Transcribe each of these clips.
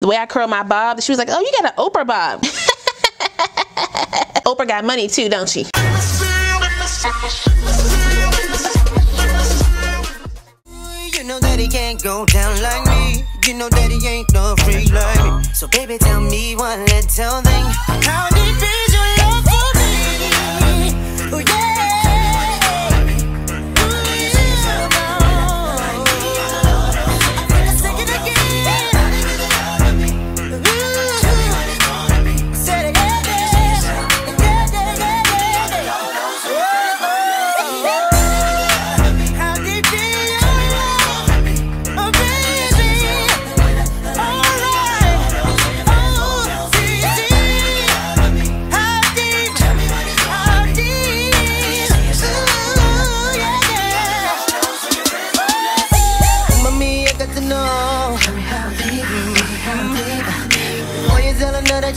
the way I curl my bob, she was like, oh, you got an Oprah bob. Oprah got money too, don't she? You know that he can't go down like me. You know that he ain't no free like me. So baby, tell me one little thing. How deep is your love for me? Oh yeah. Oh yeah. I'm gonna sing it again. Ooh. Say it again. How deep is your love? Oh baby. Alright. Oh see. How deep? How deep? Ooh yeah. Mommy, I got to know. How deep? How deep? Why you telling her that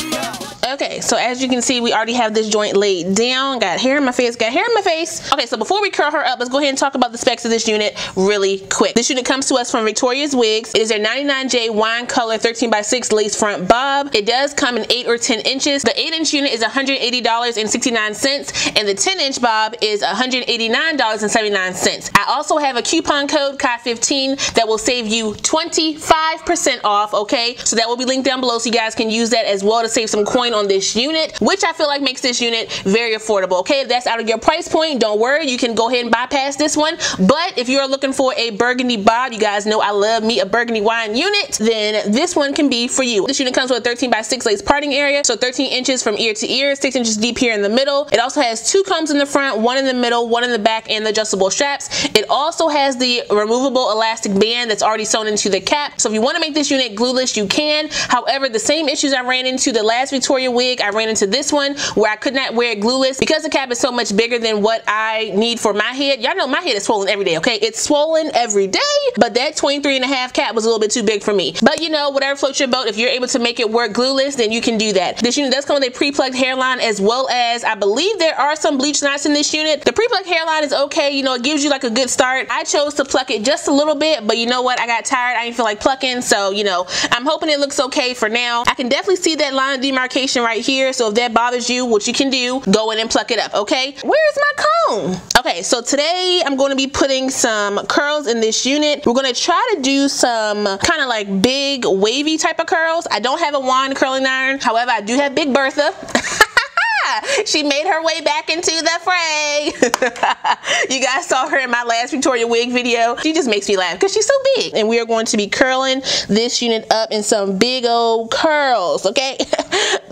out. Okay, so as you can see, we already have this joint laid down. Got hair in my face, got hair in my face. Okay, so before we curl her up, let's go ahead and talk about the specs of this unit really quick. This unit comes to us from Victoria's Wigs. It is their 99J wine color 13x6 lace front bob. It does come in 8 or 10 inches. The 8-inch unit is $180.69, and the 10-inch bob is $189.79. I also have a coupon code, COD15, that will save you 25% off, okay? So that will be linked down below so you guys can use that as well to save some coin on this unit, which I feel like makes this unit very affordable. Okay, if that's out of your price point, don't worry, you can go ahead and bypass this one. But if you're looking for a burgundy bob, you guys know I love me a burgundy wine unit, then this one can be for you. This unit comes with a 13x6 lace parting area, so 13 inches from ear to ear, 6 inches deep here in the middle. It also has 2 combs in the front, 1 in the middle, 1 in the back, and the adjustable straps. It also has the removable elastic band that's already sewn into the cap, so if you want to make this unit glueless, you can. However, the same issues I ran into the last Victoria wig, I ran into this one where I could not wear it glueless because the cap is so much bigger than what I need for my head. Y'all know my head is swollen every day, okay? It's swollen every day, but that 23.5 cap was a little bit too big for me. But you know, whatever floats your boat, if you're able to make it work glueless, then you can do that. This unit does come with a pre-plucked hairline, as well as I believe there are some bleach knots in this unit. The pre-plucked hairline is okay, you know, it gives you like a good start. I chose to pluck it just a little bit, but you know what? I got tired, I didn't feel like plucking, so you know, I'm hoping it looks okay for now. I can definitely see that line of demarcation right here, so if that bothers you, what you can do, go in and pluck it up, okay? Where's my comb? Okay, so today I'm going to be putting some curls in this unit. We're going to try to do some kind of like big wavy type of curls. I don't have a wand curling iron, however I do have Big Bertha. She made her way back into the fray. You guys saw her in my last Victoria wig video. She just makes me laugh because she's so big. And we are going to be curling this unit up in some big old curls, okay?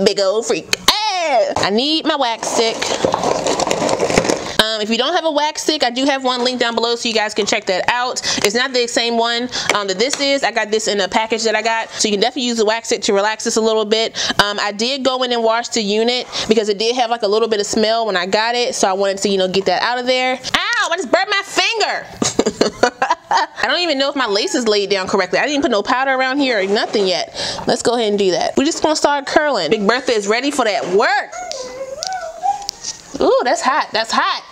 Big old freak. Hey! I need my wax stick. If you don't have a wax stick, I do have one linked down below so you guys can check that out. It's not the same one that this is. I got this in a package that I got, so you can definitely use the wax stick to relax this a little bit. I did go in and wash the unit because it did have like a little bit of smell when I got it, so I wanted to, you know, get that out of there. Ow, I just burnt my finger. I don't even know if my lace is laid down correctly. I didn't put no powder around here or nothing yet. Let's go ahead and do that. We're just gonna start curling. Big Bertha is ready for that work. Ooh, that's hot, that's hot.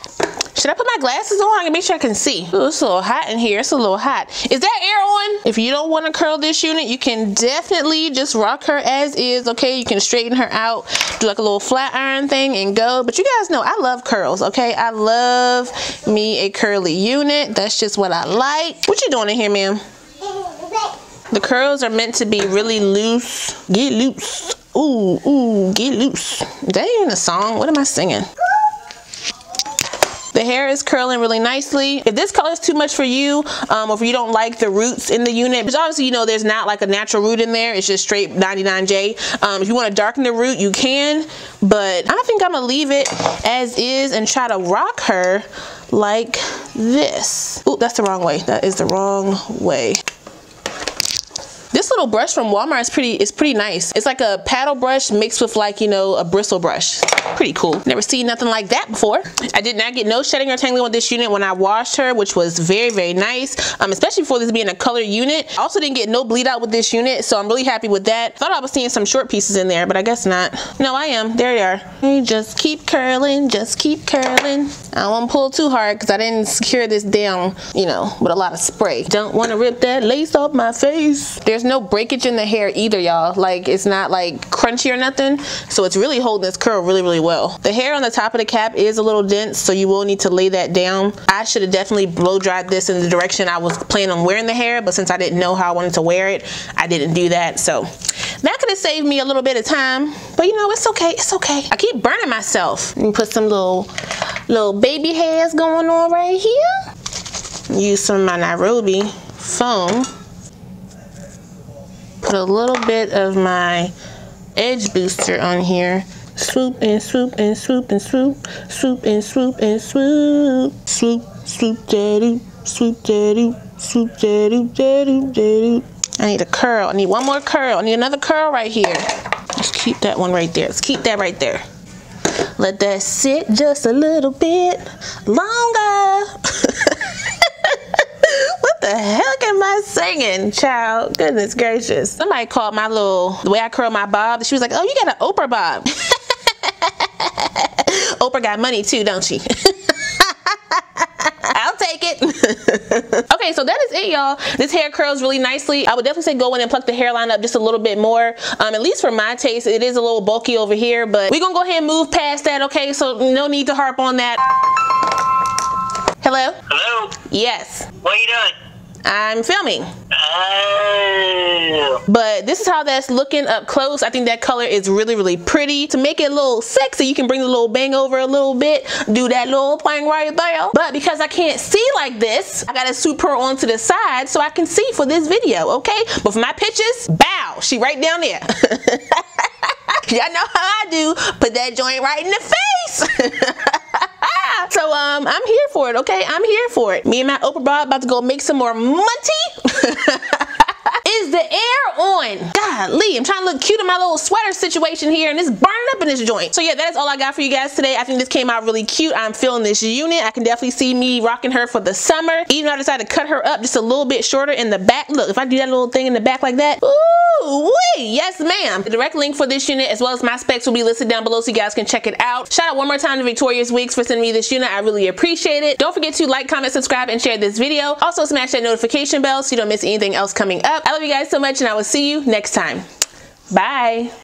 Should I put my glasses on? I can make sure I can see. Ooh, it's a little hot in here. It's a little hot. Is that air on? If you don't want to curl this unit, you can definitely just rock her as is, okay? You can straighten her out, do like a little flat iron thing and go. But you guys know I love curls, okay? I love me a curly unit. That's just what I like. What you doing in here, ma'am? The curls are meant to be really loose. Get loose. Ooh, ooh, get loose. Is that even a song? What am I singing? The hair is curling really nicely. If this color is too much for you, or if you don't like the roots in the unit, because obviously, you know, there's not like a natural root in there, it's just straight 99J. If you want to darken the root, you can, but I think I'm gonna leave it as is and try to rock her like this. Ooh, that's the wrong way. That is the wrong way. This little brush from Walmart is pretty nice. It's like a paddle brush mixed with, like, you know, a bristle brush. Pretty cool. Never seen nothing like that before. I did not get no shedding or tangling with this unit when I washed her, which was very, very nice, especially for this being a color unit. I also didn't get no bleed out with this unit, so I'm really happy with that. Thought I was seeing some short pieces in there, but I guess not. No, I am. There they are. You just keep curling, just keep curling. I won't pull too hard because I didn't secure this down, you know, with a lot of spray. Don't want to rip that lace off my face. There's no breakage in the hair either, y'all. Like, it's not like crunchy or nothing, so it's really holding this curl really, really well. The hair on the top of the cap is a little dense, so you will need to lay that down. I should have definitely blow dried this in the direction I was planning on wearing the hair, but since I didn't know how I wanted to wear it, I didn't do that. So that could have saved me a little bit of time, but you know, it's okay, it's okay. I keep burning myself. Let me put some little baby hairs going on right here. Use some of my Nairobi foam. Put a little bit of my edge booster on here. Swoop and swoop and swoop and swoop. Swoop and swoop and swoop. Swoop, swoop, daddy, swoop, daddy, swoop, daddy, daddy, daddy. I need a curl. I need one more curl. I need another curl right here. Let's keep that one right there. Let's keep that right there. Let that sit just a little bit longer. What the heck am I singing, child? Goodness gracious. Somebody called my the way I curl my bob, she was like, oh, you got an Oprah bob. Oprah got money too, don't she? I'll take it. Okay, so that is it, y'all. This hair curls really nicely. I would definitely say go in and pluck the hairline up just a little bit more. At least for my taste, it is a little bulky over here, but we're gonna go ahead and move past that, okay? So no need to harp on that. Hello? Hello? Yes. What are you doing? I'm filming. Oh. But this is how that's looking up close. I think that color is really, really pretty. To make it a little sexy, you can bring the little bang over a little bit, do that little thing right there. But because I can't see like this, I gotta swoop her onto the side so I can see for this video, okay? But for my pictures, bow, she right down there. Y'all know how I do. Put that joint right in the face. So I'm here for it, okay? I'm here for it. Me and my Oprah Bob about to go make some more money. Is the air on? Golly, I'm trying to look cute in my little sweater situation here, and it's burning up in this joint. So yeah, that is all I got for you guys today. I think this came out really cute. I'm feeling this unit. I can definitely see me rocking her for the summer. Even though I decided to cut her up just a little bit shorter in the back. Look, if I do that little thing in the back like that, ooh wee, yes ma'am. The direct link for this unit as well as my specs will be listed down below so you guys can check it out. Shout out one more time to Victoria's Wigs for sending me this unit. I really appreciate it. Don't forget to like, comment, subscribe, and share this video. Also smash that notification bell so you don't miss anything else coming up. I love you guys so much, and I will see you next time. Bye.